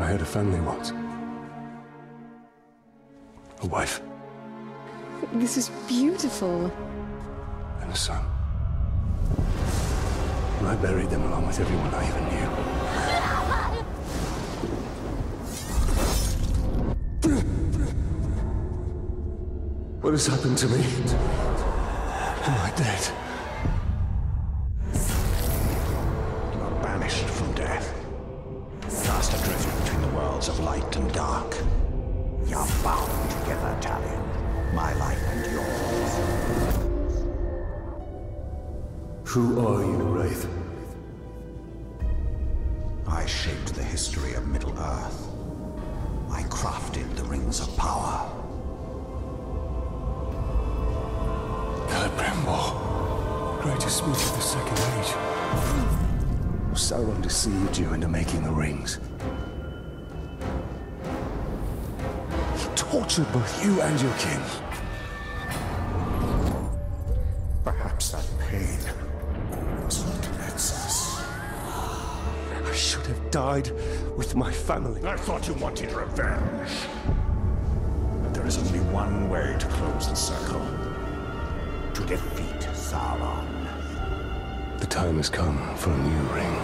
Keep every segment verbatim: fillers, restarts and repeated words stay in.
I had a family once. A wife. This is beautiful. And a son. And I buried them along with everyone I even knew. What has happened to me? Am I dead? You are banished from death. Cast adrift between the worlds of light and dark. You are bound together, Talion. My life and yours. Who are you, Wraith? I shaped the history of Middle-earth. I crafted the Rings of Power. Brimbor, greatest witch of the Second Age. Sauron deceived you into making the rings. He tortured both you and your kin. Perhaps that pain is what connects us. I should have died with my family. I thought you wanted revenge. But there is only one way to close the circle. To defeat Sauron. The time has come for a new ring.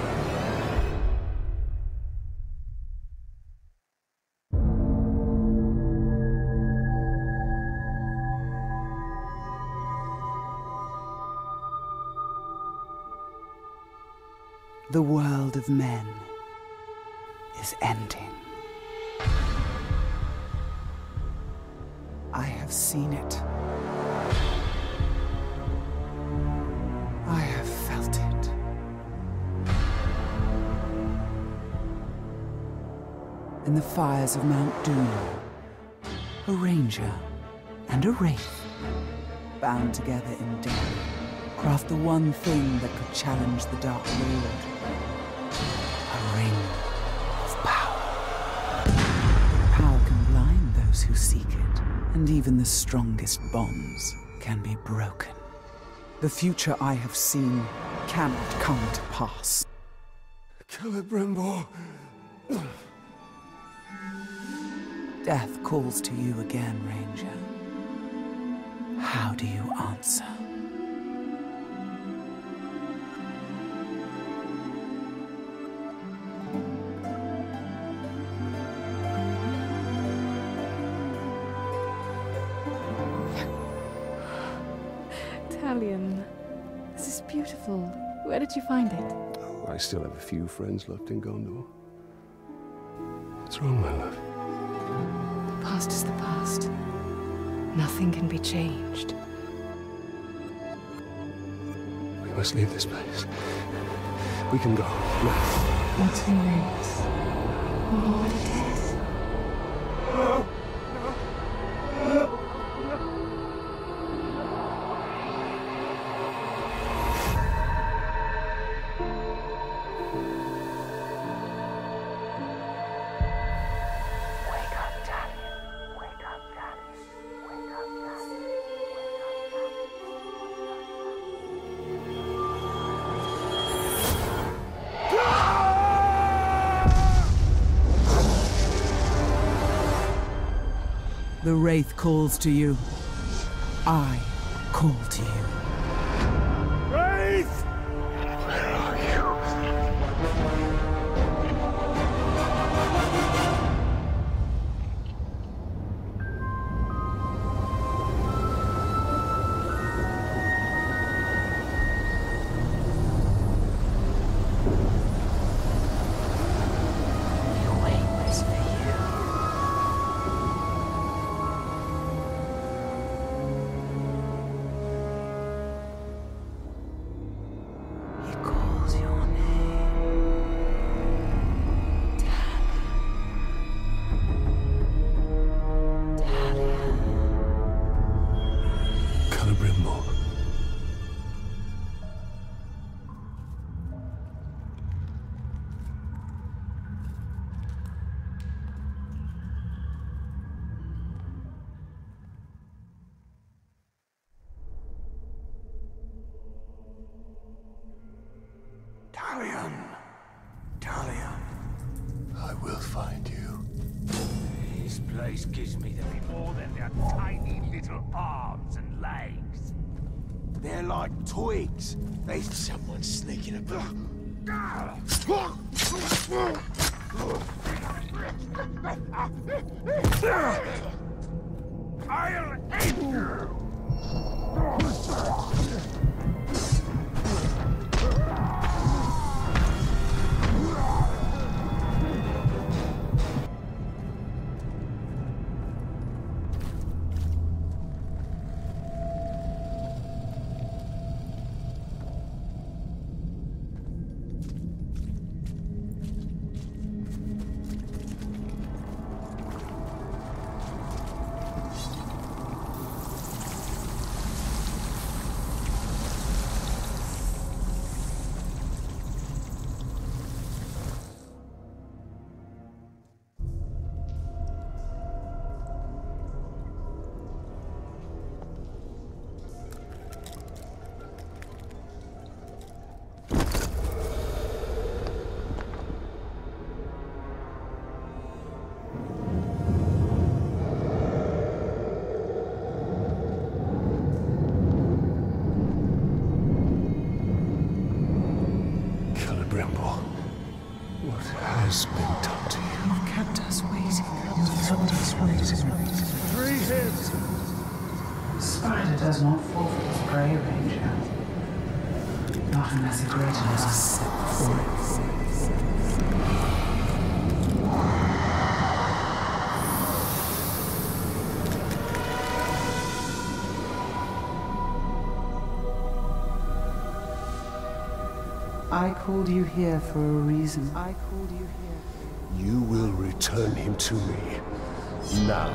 The world of men is ending. I have seen it. In the fires of Mount Doom, a ranger and a wraith, bound together in death, craft the one thing that could challenge the Dark Lord. A ring of power. Power can blind those who seek it, and even the strongest bonds can be broken. The future I have seen cannot come to pass. Celebrimbor. Death calls to you again, Ranger. How do you answer? Talion, this is beautiful. Where did you find it? Oh, I still have a few friends left in Gondor. What's wrong, my love? The past is the past. Nothing can be changed. We must leave this place. We can go. What remains? Or what it is? The Wraith calls to you. I call to you. Wraith! Where are you? You wait, whisper. place gives me nothing more than their tiny little arms and legs. They're like twigs. They... Someone's sneaking about. I'll eat you! I called you here for a reason. I called you here. You will return him to me. Now.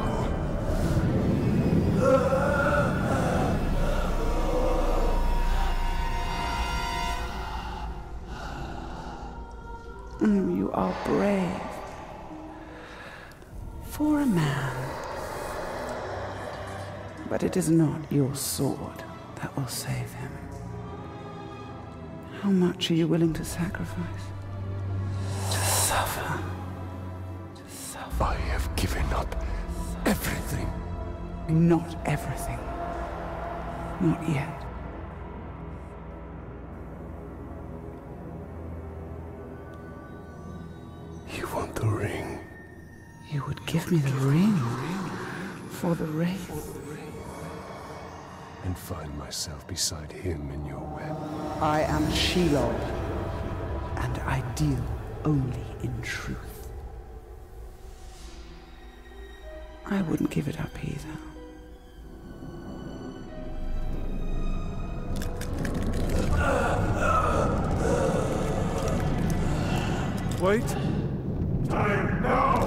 Mm, you are brave. For a man. But it is not your sword that will save him. How much are you willing to sacrifice? To suffer. To suffer. I have given up everything. Not everything. Not yet. You want the ring? You would give me the ring for the wraith. And find myself beside him in your web. I am Shelob, and I deal only in truth. I wouldn't give it up either. Wait. Time now!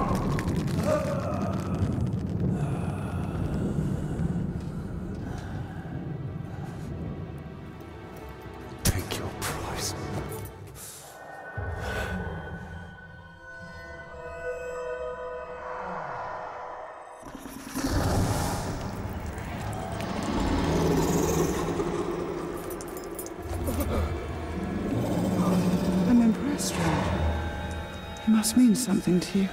Means something to you.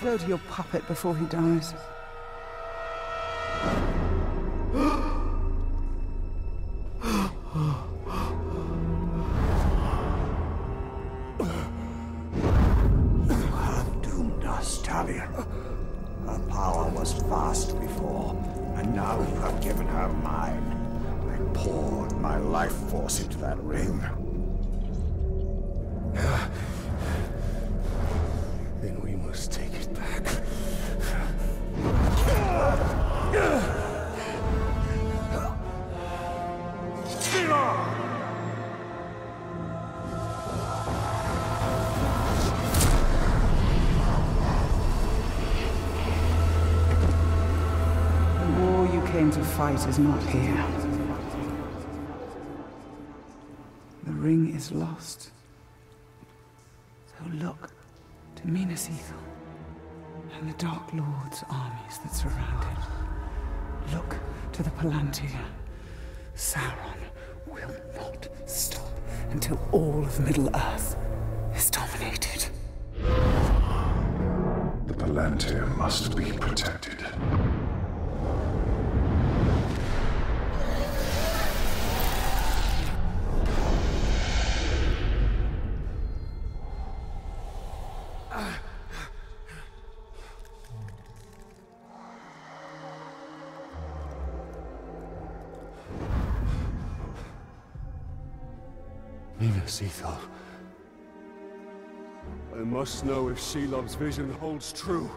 Go to your puppet before he dies. You have doomed us, Talion. Her power was vast before, and now you have given her mine. I poured my life force into that ring. Fight is not here. The ring is lost. So look to Minas Ithil and the Dark Lord's armies that surround it. Look to the Palantir. Sauron will not stop until all of Middle-earth is dominated. Palantir must be protected. Minas Ithil. I must know if Shelob's vision holds true.